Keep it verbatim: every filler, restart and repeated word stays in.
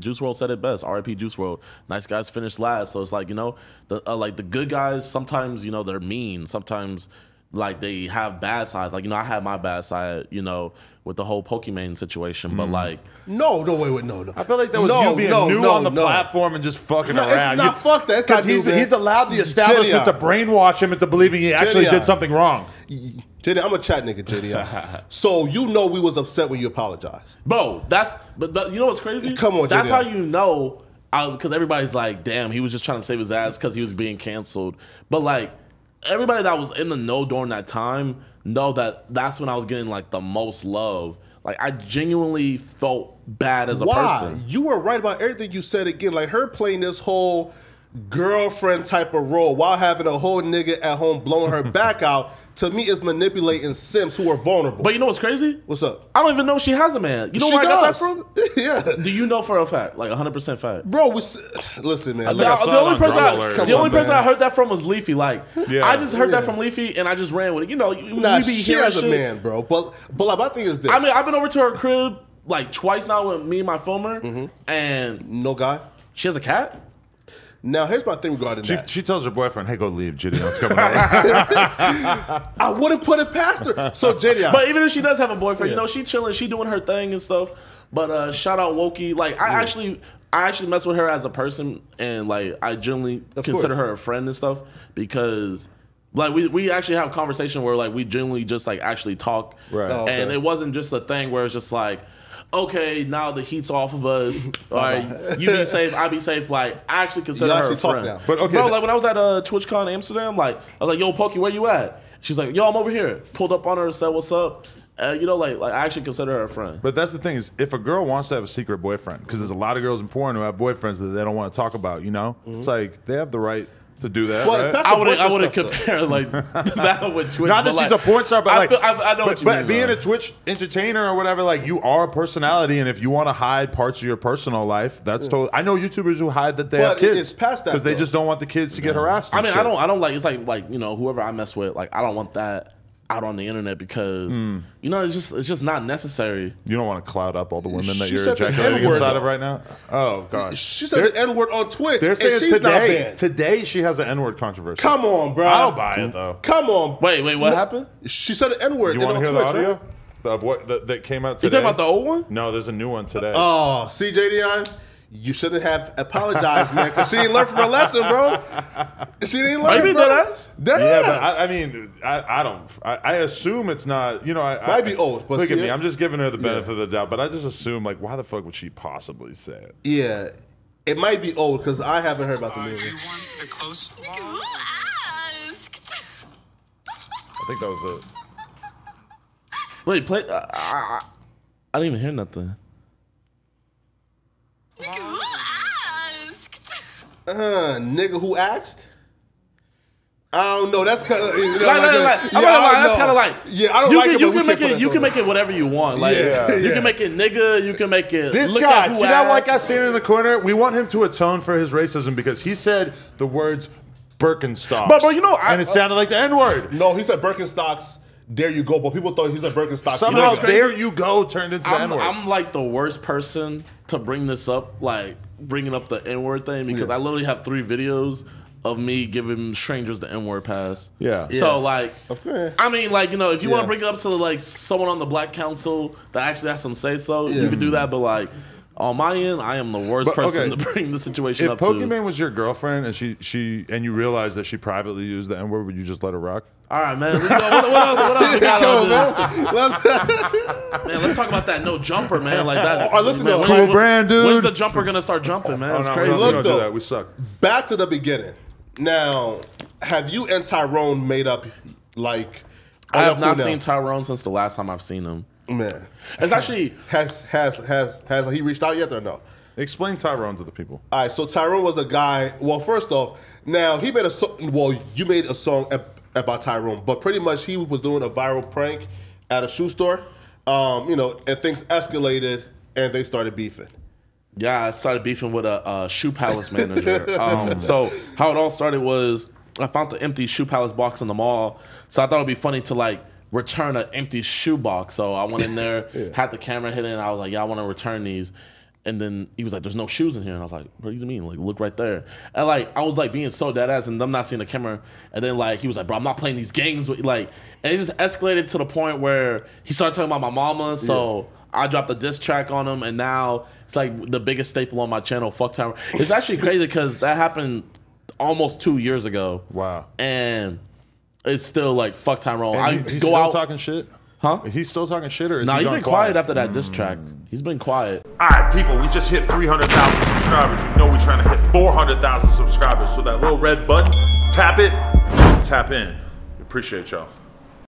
Juice world said it best. R I P Juice world. Nice guys finish last, so it's like, you know, the uh, like the good guys sometimes, you know, they're mean. Sometimes like they have bad sides. Like, you know, I had my bad side, you know, with the whole Pokimane situation. But mm. like, no, no, wait, wait, no, no. I feel like that was no, you being no, new no, on the no. platform and just fucking no, around. It's not you, fuck that. Because he's he's allowed the establishment JiDion. to brainwash him into believing he actually JiDion. did something wrong. JiDion, I'm a chat nigga, JiDion. So you know we was upset when you apologized, bro. That's but, but you know what's crazy? Come on, JiDion. That's how you know, because everybody's like, damn, he was just trying to save his ass because he was being canceled. But like, everybody that was in the know during that time know that that's when I was getting like the most love. Like, I genuinely felt bad as a Why? person. You were right about everything you said. Again, like her playing this whole girlfriend type of role while having a whole nigga at home blowing her back out, to me is manipulating simps who are vulnerable. But you know what's crazy? What's up? I don't even know she has a man. You know she where does. I got that from? Yeah. Do you know for a fact? Like one hundred percent fact. Bro, we, listen, man. I the, I the only person, I, the on, only person I heard that from was Leafy. Like, yeah. I just heard yeah. that from Leafy and I just ran with it. You know, nah, we be she has shit. a man, bro. But, but like, my thing is this. I mean, I've been over to her crib like twice now with me and my filmer. Mm-hmm. And no guy? She has a cat? Now, here's my thing regarding she, that. She tells her boyfriend, hey, go leave, JiDion's coming over. I wouldn't put it past her. So, JiDion. But even if she does have a boyfriend, yeah. you know, she chilling, she doing her thing and stuff. But uh, shout out Wokey. Like, I yeah. actually I actually mess with her as a person, and, like, I generally of consider course. her a friend and stuff because, like, we, we actually have a conversation where, like, we generally just, like, actually talk. Right. Oh, okay. And it wasn't just a thing where it's just like, okay, now the heat's off of us. All right, you be safe, I be safe. Like, I actually consider actually her a friend. Now. But okay, bro, like when I was at uh, TwitchCon Amsterdam, like I was like, "Yo, Pokey, where you at?" She's like, "Yo, I'm over here." Pulled up on her, said, "What's up?" Uh, you know, like, like I actually consider her a friend. But that's the thing is, if a girl wants to have a secret boyfriend, because there's a lot of girls in porn who have boyfriends that they don't want to talk about. You know, mm-hmm. it's like they have the right to do that. Well, right? I wouldn't. I wouldn't compare like that with Twitch. Not that she's like, a porn star, but like I, feel, I, I know but, what you but mean. But being about. a Twitch entertainer or whatever, like you are a personality, and if you want to hide parts of your personal life, that's yeah. totally. I know YouTubers who hide that they but have kids because they just don't want the kids to yeah. get harassed. I mean, shit. I don't. I don't like. It's like like you know whoever I mess with. Like I don't want that out on the internet because mm. you know it's just it's just not necessary. You don't want to cloud up all the women she that you're ejaculating inside of right now. Oh gosh, she said the N word on Twitch. They're saying she's today. Not today she has an N word controversy. Come on, bro. I don't buy it though. Come on. Wait, wait, what, what happened? She said the N word. You want to hear Twitch, the audio? Right? The, what the, that came out today? You talking about the old one? No, there's a new one today. Uh, oh, see, JiDion, you shouldn't have apologized, man, because she didn't learn from her lesson, bro. She didn't learn from her lesson. Yeah, ass. But I, I mean, I, I don't. I, I assume it's not. You know, I might be old. But look at it? me. I'm just giving her the benefit yeah. of the doubt. But I just assume, like, why the fuck would she possibly say it? Yeah, it might be old because I haven't heard about the movie. The close one? Who asked? I think that was it. Wait, play. Uh, I, I didn't even hear nothing. Nigga, who asked? Uh, nigga, who asked? I don't know. That's kind of you know, like, like, like, yeah, like, that's kind of like yeah. I don't you like can, it, you can make it. You can make it whatever you want. Like yeah, yeah. you can make it nigga. You can make it. This look guy, see that white guy standing in the corner. We want him to atone for his racism because he said the words Birkenstocks. But, but you know, I, and it sounded like the N word. No, he said Birkenstocks. There you go. But people thought he's a Birkenstock. Somehow, you know, there you go turned into the N word. I'm like the worst person to bring this up, like bringing up the N word thing, because yeah. I literally have three videos of me giving strangers the N word pass. Yeah. So, yeah. like, okay. I mean, like, you know, if you yeah. want to bring it up to, like, someone on the Black Council that actually has some say-so, yeah. you can do that, but, like, on my end, I am the worst but, person okay. to bring the situation if up Pokemon to. If Pokimane was your girlfriend and she she and you realized that she privately used the N word, would you just let her rock? All right, man. What, what else? What else we got on, man? Let's, man, let's talk about that no jumper, man. Like that. Or listen man, to cool brand, dude. When's the jumper gonna start jumping, man? Oh, it's no, crazy. No, Look, we don't though, do that. We suck. Back to the beginning. Now, have you and Tyrone made up? Like, I have not seen Tyrone since the last time I've seen him. Man, it's actually has has has has he reached out yet or no? Explain Tyrone to the people. All right, so Tyrone was a guy. Well, first off, now he made a so well. You made a song about Tyrone, but pretty much he was doing a viral prank at a shoe store, um, you know, and things escalated and they started beefing. Yeah, I started beefing with a, a Shoe Palace manager. um, so how it all started was I found the empty Shoe Palace box in the mall, so I thought it'd be funny to like. return an empty shoe box. So I went in there, yeah. had the camera hidden, and I was like, yeah, I want to return these. And then he was like, there's no shoes in here. And I was like, what do you mean? Like, look right there. And like, I was like being so dead ass and I'm not seeing the camera. And then like, he was like, bro, I'm not playing these games with like, and it just escalated to the point where he started talking about my mama. So yeah. I dropped a diss track on him. And now it's like the biggest staple on my channel, Fuck Tyrone. It's actually crazy because that happened almost two years ago. Wow. And it's still like, fuck Tyrone. And I he, he's go still out talking shit. Huh? He's still talking shit or is nah, he he's been quiet? quiet after that mm. diss track. He's been quiet. All right, people, we just hit three hundred thousand subscribers. You know we're trying to hit four hundred thousand subscribers. So that little red button, tap it, tap in. Appreciate y'all.